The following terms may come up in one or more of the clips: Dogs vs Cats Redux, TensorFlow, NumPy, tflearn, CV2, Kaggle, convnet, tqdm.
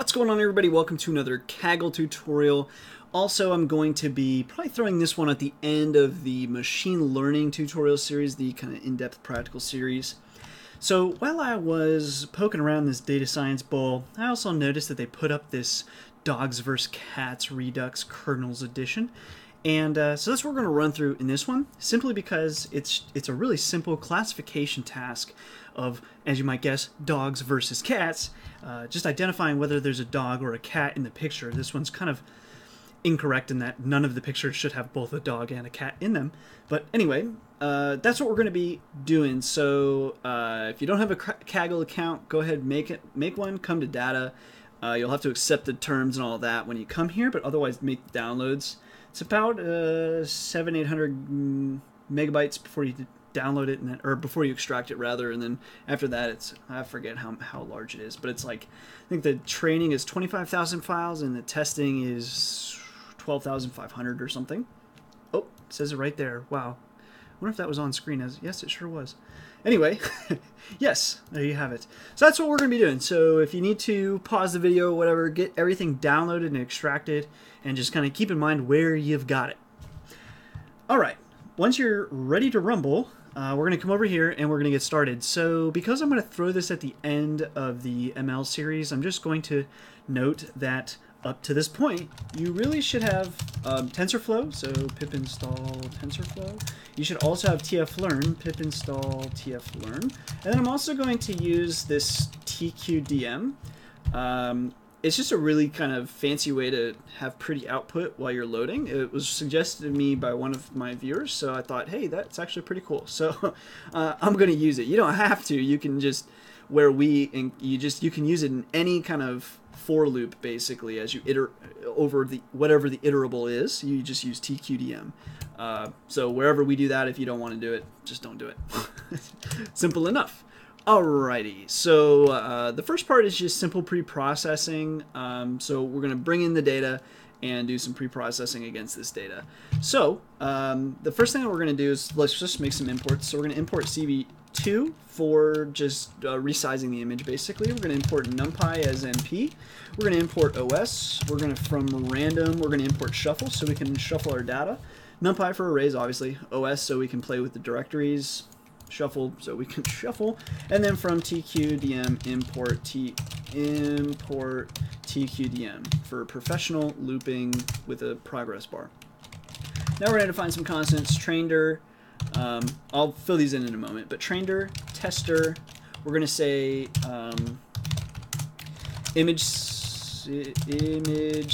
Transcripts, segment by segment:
What's going on, everybody? Welcome to another Kaggle tutorial. Also, I'm going to be probably throwing this one at the end of the machine learning tutorial series, the kind of in-depth practical series. So while I was poking around this data science bowl, I also noticed that they put up this Dogs vs Cats Redux Kernels Edition. And so that's what we're going to run through in this one, simply because it's a really simple classification task of, as you might guess, dogs versus cats, just identifying whether there's a dog or a cat in the picture. This one's kind of incorrect in that none of the pictures should have both a dog and a cat in them. But anyway, that's what we're going to be doing. So if you don't have a Kaggle account, go ahead and make one, come to data. You'll have to accept the terms and all that when you come here, but otherwise make downloads. It's about 700-800 megabytes before you download it, and then, or before you extract it rather, and then after that it's, I forget how large it is, but it's like, I think the training is 25,000 files and the testing is 12,500 or something. Oh, it says it right there. Wow. I wonder if that was on screen. Yes, it sure was. Anyway, yes, there you have it. So that's what we're going to be doing. So if you need to pause the video or whatever, get everything downloaded and extracted, and just kind of keep in mind where you've got it. All right, once you're ready to rumble, we're going to come over here and we're going to get started. So because I'm going to throw this at the end of the ML series, I'm just going to note that up to this point, you really should have TensorFlow, so pip install TensorFlow. You should also have tflearn, pip install tflearn. And then I'm also going to use this tqdm. It's just a really kind of fancy way to have pretty output while you're loading. It was suggested to me by one of my viewers, so I thought, hey, that's actually pretty cool. So I'm going to use it. You don't have to. You can just... you can use it in any kind of for loop, basically, as you iterate over the whatever the iterable is. You just use tqdm. So wherever we do that, if you don't want to do it, just don't do it. Simple enough. Alrighty. So the first part is just simple pre-processing. So we're gonna bring in the data and do some pre-processing against this data. So the first thing that we're gonna do is let's just make some imports. So we're gonna import CV2 for just resizing the image, basically. We're gonna import NumPy as NP. We're gonna import OS. We're gonna, from random, we're gonna import shuffle so we can shuffle our data. NumPy for arrays, obviously. OS so we can play with the directories. Shuffle so we can shuffle. And then from tqdm, import tqdm for professional looping with a progress bar. Now we're gonna define some constants, trainder, I'll fill these in a moment, but trainder, tester, we're gonna say image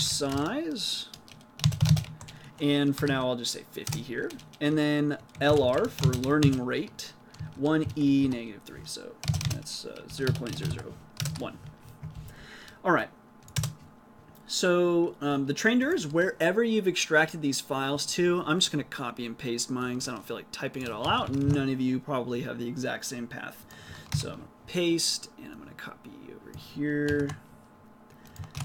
size, and for now I'll just say 50 here, and then LR for learning rate, 1e -3, so that's 0.001. All right, so the trainder is wherever you've extracted these files to. I'm just going to copy and paste mine because I don't feel like typing it all out. None of you probably have the exact same path. So I'm going to paste, and I'm going to copy over here,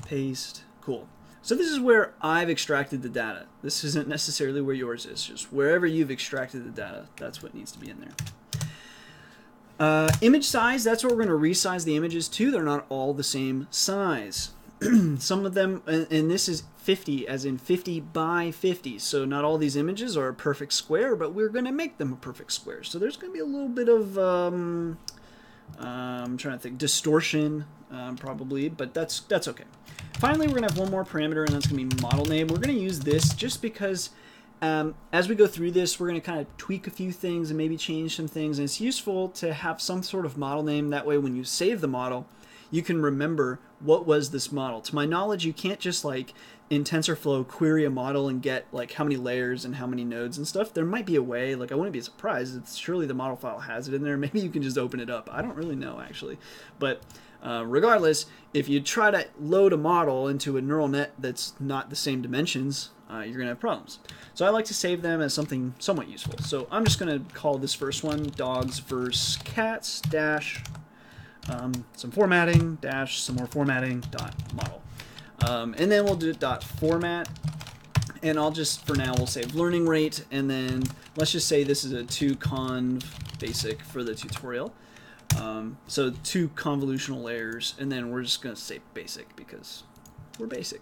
paste, cool. So this is where I've extracted the data. This isn't necessarily where yours is, just wherever you've extracted the data, that's what needs to be in there. Image size, that's what we're going to resize the images to. They're not all the same size. Some of them, and this is 50 as in 50 by 50, so not all these images are a perfect square, but we're going to make them a perfect square. So there's going to be a little bit of I'm trying to think, distortion probably, but that's okay. Finally, we're going to have one more parameter, and that's going to be model name. We're going to use this just because as we go through this, we're going to kind of tweak a few things and maybe change some things. And it's useful to have some sort of model name. That way, when you save the model, you can remember what was this model. To my knowledge, you can't just like in TensorFlow query a model and get like how many layers and how many nodes and stuff. There might be a way. Like, I wouldn't be surprised. It's surely the model file has it in there. Maybe you can just open it up. I don't really know, actually. But regardless, if you try to load a model into a neural net that's not the same dimensions, you're going to have problems. So I like to save them as something somewhat useful. So I'm just going to call this first one dogs vs cats dash some formatting dash some more formatting dot model. And then we'll do dot format. And I'll just, for now, we'll save learning rate. And then let's just say this is a 2conv basic for the tutorial. So two convolutional layers, and then we're just going to say basic because we're basic.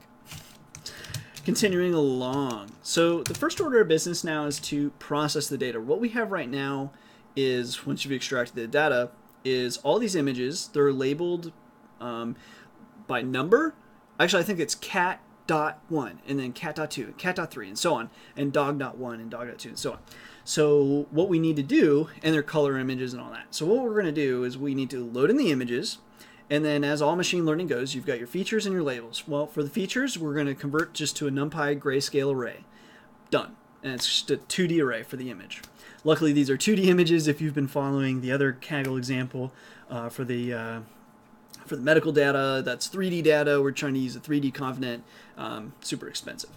Continuing along. So the first order of business now is to process the data. What we have right now is, once you've extracted the data, is all these images. They're labeled by number. Actually, I think it's cat.1, and then cat.2, and cat.3, and so on, and dog.1, and dog.2, and so on. So what we need to do, and their color images and all that. So what we're going to do is we need to load in the images, and then as all machine learning goes, you've got your features and your labels. Well, for the features, we're going to convert just to a NumPy grayscale array. Done. And it's just a 2D array for the image. Luckily, these are 2D images. If you've been following the other Kaggle example for the medical data, that's 3D data. We're trying to use a 3D convenant. Super expensive.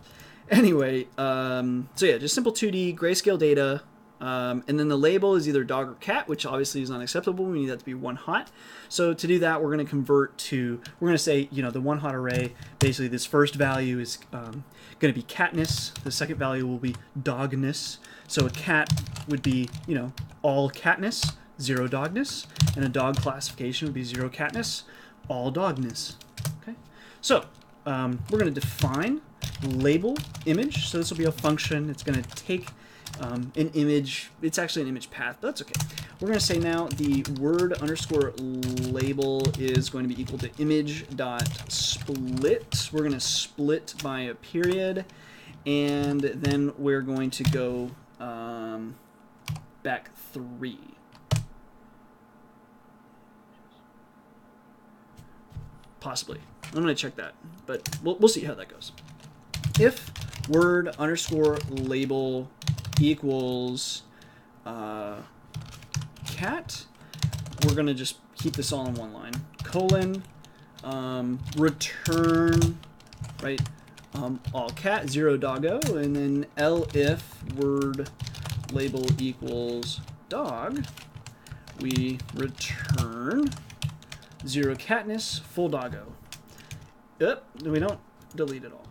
Anyway, so yeah, just simple 2D grayscale data. And then the label is either dog or cat, which obviously is unacceptable. We need that to be one hot. So to do that, we're going to convert to, we're going to say, you know, the one hot array, basically this first value is going to be catness. The second value will be dogness. So a cat would be, you know, all catness, zero dogness. And a dog classification would be zero catness, all dogness. Okay. So we're going to define label image. So this will be a function. It's going to take an image. It's actually an image path, but that's okay. We're going to say now the word underscore label is going to be equal to image dot split. We're going to split by a period, and then we're going to go back 3. Possibly. I'm going to check that, but we'll see how that goes. If word underscore label equals cat, we're going to just keep this all in one line, colon, return, right, all cat, zero doggo, and then elif word label equals dog, we return zero catness, full doggo. Yep, we don't delete it all.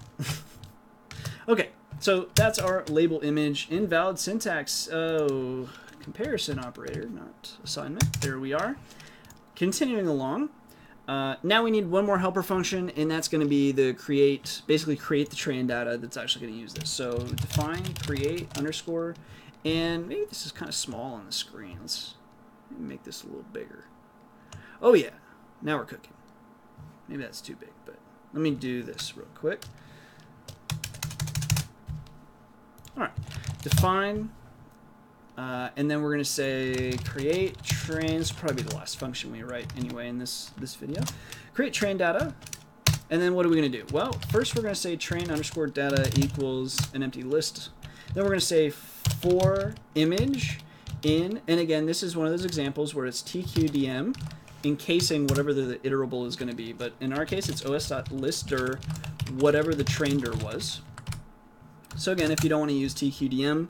Okay. So that's our label image, invalid syntax, oh, comparison operator, not assignment. There we are. Continuing along. Now we need one more helper function, and that's going to be the create, basically create the train data that's actually going to use this. So define create underscore, and maybe this is kind of small on the screen. Let's make this a little bigger. Oh yeah, now we're cooking. Maybe that's too big, but let me do this real quick. All right, define, and then we're going to say create train. This will probably be the last function we write anyway in this video. Create train data, and then what are we going to do? Well, first we're going to say train underscore data equals an empty list. Then we're going to say for image in, and again, this is one of those examples where it's tqdm encasing whatever the iterable is going to be, but in our case, it's os.listdir whatever the traindir was. So again, if you don't want to use tqdm,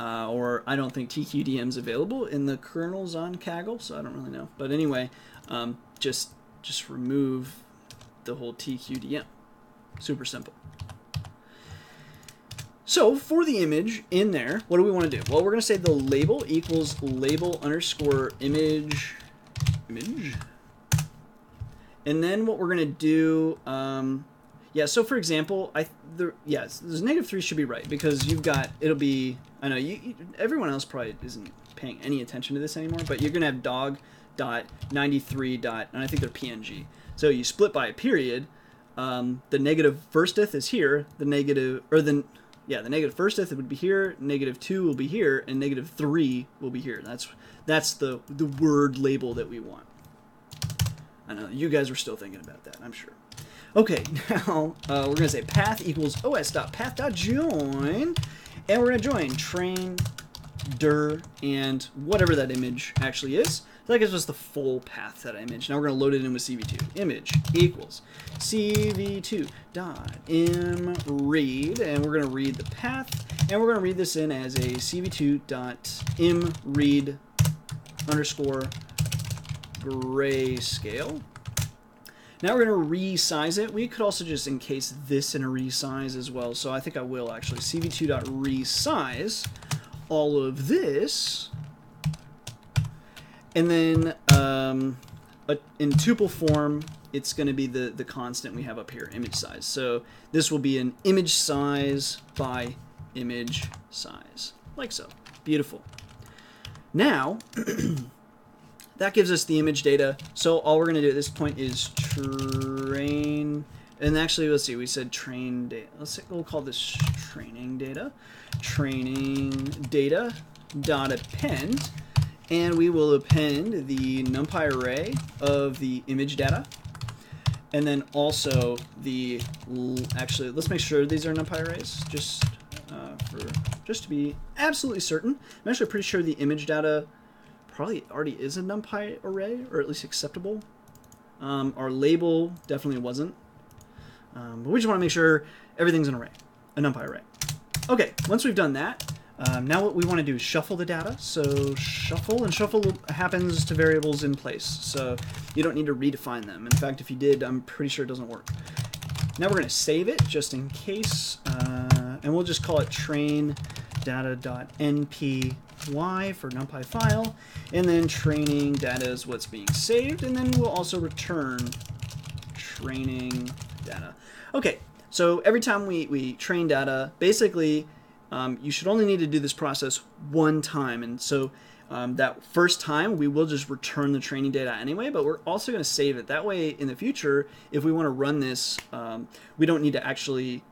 or I don't think tqdm is available in the kernels on Kaggle, so I don't really know. But anyway, just remove the whole tqdm. Super simple. So for the image in there, what do we want to do? Well, we're going to say the label equals label underscore image. And then what we're going to do... yeah, so for example, yes, -3 should be right because you've got, it'll be, I know you everyone else probably isn't paying any attention to this anymore, but you're going to have dog.93. And I think they're PNG. So you split by a period. The negative firsteth is here. The negative, or the, yeah, the negative firsteth would be here. -2 will be here, and -3 will be here. That's the word label that we want. I know you guys were still thinking about that, I'm sure. Okay, now we're going to say path equals os.path.join, and we're going to join traindir and whatever that image actually is. So that gives us the full path to that image. Now we're going to load it in with CV2. Image equals CV2.imRead, and we're going to read the path, and we're going to read this in as a CV2.imRead underscore grayscale. Now we're going to resize it. We could also just encase this in a resize as well. So I think I will actually. CV2.resize all of this. And then But in tuple form, it's going to be the constant we have up here, image size. So this will be an image size by image size, like so. Beautiful. Now, that gives us the image data. So all we're going to do at this point is train. And actually, let's see, we said train data. We'll call this training data. Training data dot append. And we will append the NumPy array of the image data. And then also the, actually, let's make sure these are NumPy arrays, just to be absolutely certain. I'm actually pretty sure the image data probably already is a NumPy array, or at least acceptable. Our label definitely wasn't. But we just want to make sure everything's an array, a NumPy array. Okay, once we've done that, now what we want to do is shuffle the data. So shuffle, and shuffle happens to variables in place. So you don't need to redefine them. In fact, if you did, I'm pretty sure it doesn't work. Now we're going to save it just in case. And we'll just call it train data.npy for NumPy file. And then training data is what's being saved. And then we'll also return training data. Okay, so every time we train data, basically, you should only need to do this process one time, and so that first time we will just return the training data anyway, but we're also going to save it. That way in the future, if we want to run this, we don't need to actually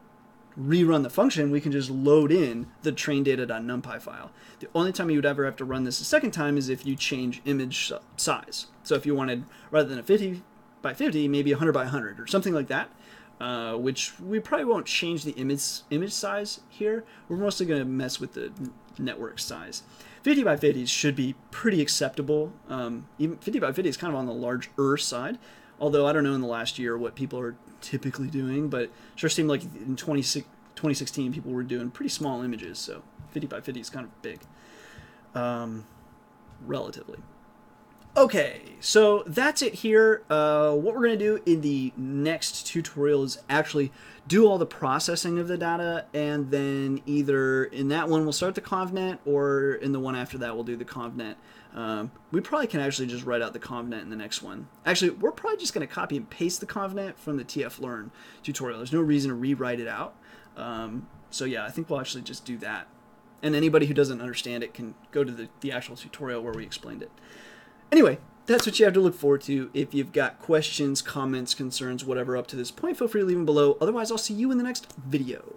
rerun the function. We can just load in the train data.numpy file. The only time you would ever have to run this a second time is if you change image size. So if you wanted, rather than a 50 by 50, maybe 100 by 100 or something like that. Which we probably won't change the image size here. We're mostly going to mess with the network size. 50 by 50 should be pretty acceptable. Even 50 by 50 is kind of on the larger side, although I don't know in the last year what people are typically doing, but it sure seemed like in 2016 people were doing pretty small images, so 50 by 50 is kind of big, relatively. Okay, so that's it here. What we're going to do in the next tutorial is actually do all the processing of the data, and then either in that one we'll start the convnet, or in the one after that we'll do the convnet. We probably can actually just write out the convnet in the next one. Actually, we're probably just going to copy and paste the convnet from the tflearn tutorial. There's no reason to rewrite it out. So yeah, I think we'll actually just do that. And anybody who doesn't understand it can go to the actual tutorial where we explained it. Anyway, that's what you have to look forward to. If you've got questions, comments, concerns, whatever up to this point, feel free to leave them below. Otherwise, I'll see you in the next video.